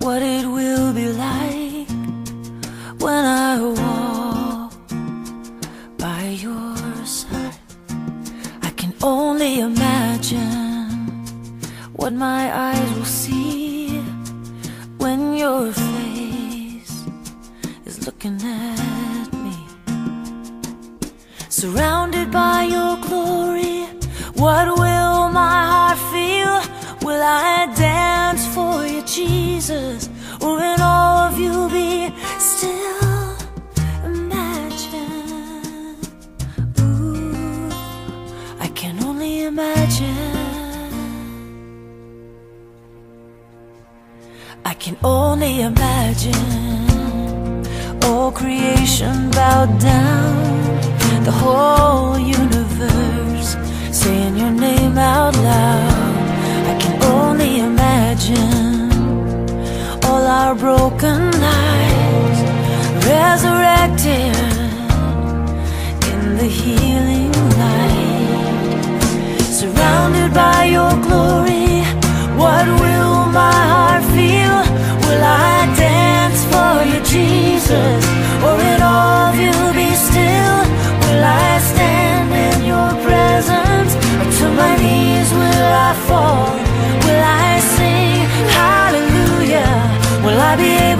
what it will be like when I walk by your side. I can only imagine what my eyes will see when your face is looking at me. Surrounded by your glory, what will my heart feel? Will I dance for you, Jesus? Or will all of you be still? Imagine. Ooh, I can only imagine. I can only imagine. All creation bowed down, the whole universe saying your name out loud. I can only imagine all our broken lives resurrected in the healing light. Surrounded by your glory, what will my heart feel? Will I dance for you, Jesus? Or will all of you be still? Will I stand in your presence? Or to my knees will I fall? Will I sing hallelujah? Will I be able